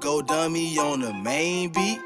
go dummy on the main beat.